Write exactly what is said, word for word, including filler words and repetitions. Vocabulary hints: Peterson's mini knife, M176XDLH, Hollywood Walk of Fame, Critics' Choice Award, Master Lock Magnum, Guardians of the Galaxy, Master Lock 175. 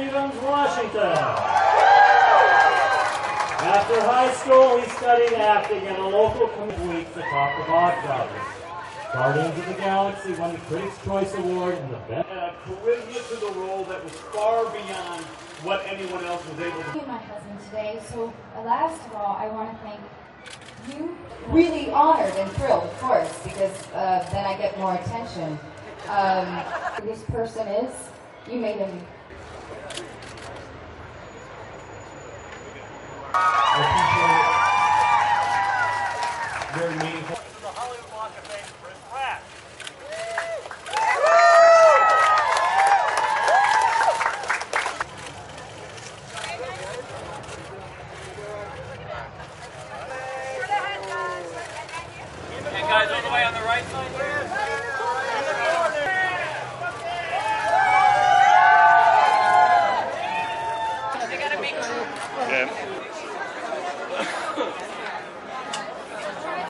Stevens, Washington. After high school, he studied acting in a local community week to talk the box office. Guardians of the Galaxy won the Critics' Choice Award and the best. Uh, Charisma to the role that was far beyond what anyone else was able to do. My husband today, so last of all, I want to thank you. Really honored and thrilled, of course, because uh, then I get more attention. Um, this person is, you made him. I appreciate it. Very meaningful. The Hollywood Walk of Fame. Guys, all the way on the right side here. In the corner. They gotta be cool. Yeah.